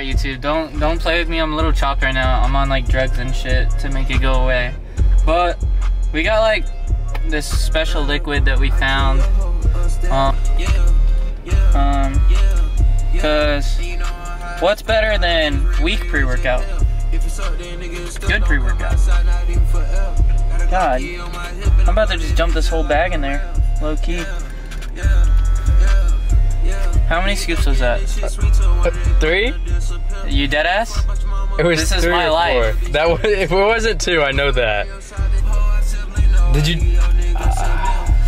Alright YouTube, don't play with me. I'm a little chopped right now. I'm on like drugs and shit to make it go away. But we got like this special liquid that we found. Cause what's better than weak pre-workout? Good pre-workout. God, I'm about to just dump this whole bag in there, low key. How many scoops was that? 3? You dead ass? It was this 3 is my or 4. Life. That was, if it wasn't 2, I know that. Did you?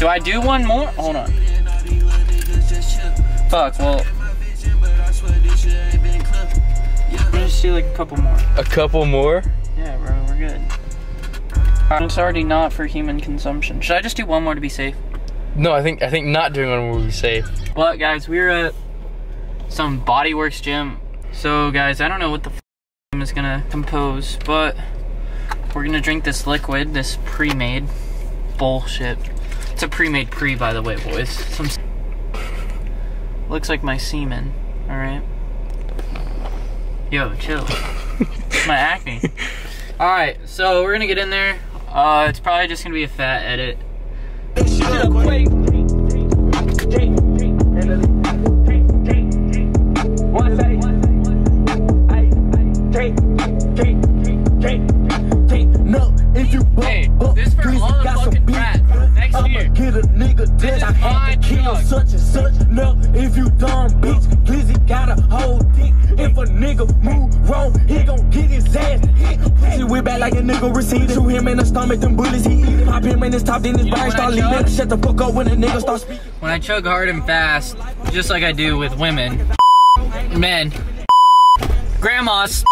Do I do one more? Hold on. Fuck. Well, I'm gonna just do like a couple more. A couple more? Yeah, bro. We're good. It's already not for human consumption. Should I just do one more to be safe? No, I think not doing one will be safe. Well, guys, we're at some Body Works gym. So, guys, I don't know what the f is gonna compose, but we're gonna drink this liquid, this pre-made bullshit. It's a pre-made pre, by the way, boys. Some looks like my semen. All right. Yo, chill. My acne. All right, so we're gonna get in there. It's probably just gonna be a fat edit. Hey, this for all the fucking brats. Next year, get a nigga this is my kill such and such. No, if you dumb bitch, Glizzy got a whole dick. If a nigga move wrong, he gon' get his ass hit. Pussy whip back like a nigga receive. Shoot him in the stomach, them bullets he eat. Pop him in his top, then his body start leaking. Shut the fuck up when a nigga start speaking. When I chug hard and fast, just like I do with women, men, grandmas,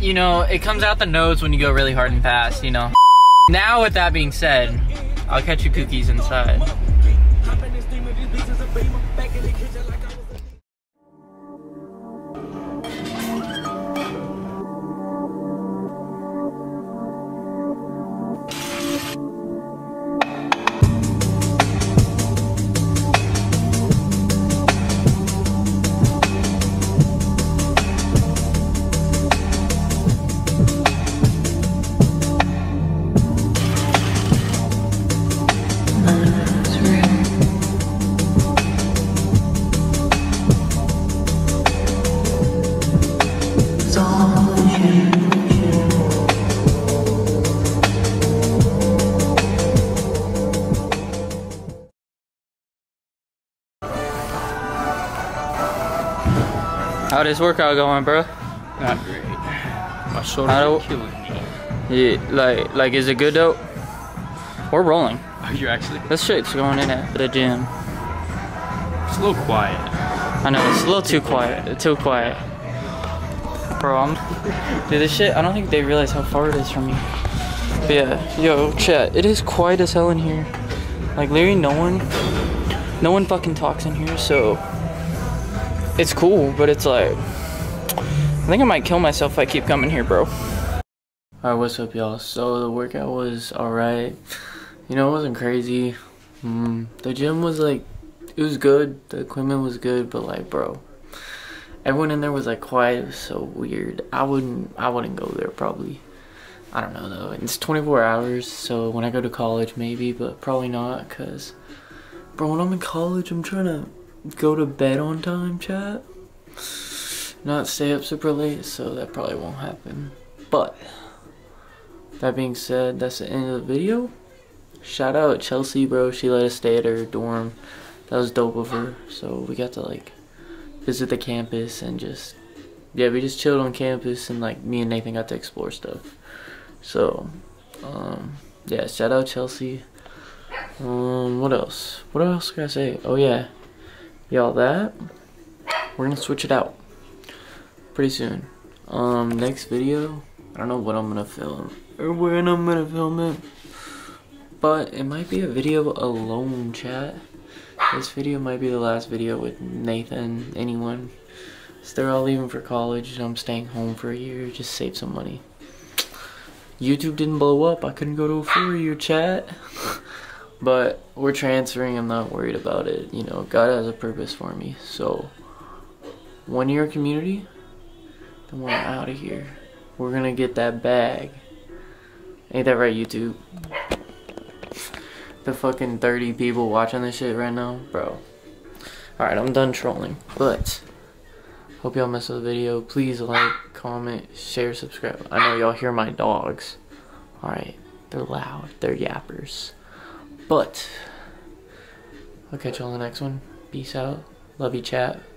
you know, it comes out the nose when you go really hard and fast, you know. Now, with that being said, I'll catch you cookies inside. How'd this workout going, bro? Not great. My shoulders are killing me. Yeah, like, is it good though? We're rolling. Are you actually? This shit's going in at the gym. It's a little quiet. I know, it's a little too quiet. Too quiet. Bro, dude, this shit, I don't think they realize how far it is from you. But yeah, yo, chat, it is quiet as hell in here. Like, literally no one fucking talks in here, so. It's cool, but it's like, I think I might kill myself if I keep coming here, bro. Alright, what's up, y'all? So the workout was alright. You know, it wasn't crazy. The gym was like, it was good. The equipment was good, but like, bro, everyone in there was like quiet. It was so weird. I wouldn't go there probably. I don't know though. It's 24 hours, so when I go to college, maybe, but probably not, cause, bro, when I'm in college, I'm trying to go to bed on time, chat, not stay up super late, so that probably won't happen. But that being said, that's the end of the video. Shout out Chelsea, bro. She let us stay at her dorm. That was dope of her. So we got to like visit the campus and just, yeah, we just chilled on campus, and like me and Nathan got to explore stuff. So yeah, shout out Chelsea. What else can I say? Oh yeah, y'all, that we're gonna switch it out pretty soon. Next video, I don't know what I'm gonna film or when I'm gonna film it, but it might be a video alone, chat. This video might be the last video with Nathan, anyone. So they're all leaving for college and I'm staying home for a year, just save some money. YouTube didn't blow up, I couldn't go to a four-year, chat. But we're transferring, I'm not worried about it. You know, God has a purpose for me. So, 1 year community, and we're out of here. We're gonna get that bag. Ain't that right, YouTube? The fucking 30 people watching this shit right now, bro. Alright, I'm done trolling, but hope y'all missed the video. Please like, comment, share, subscribe. I know y'all hear my dogs. Alright, they're loud, they're yappers. But I'll catch y'all in the next one. Peace out. Love you, chat.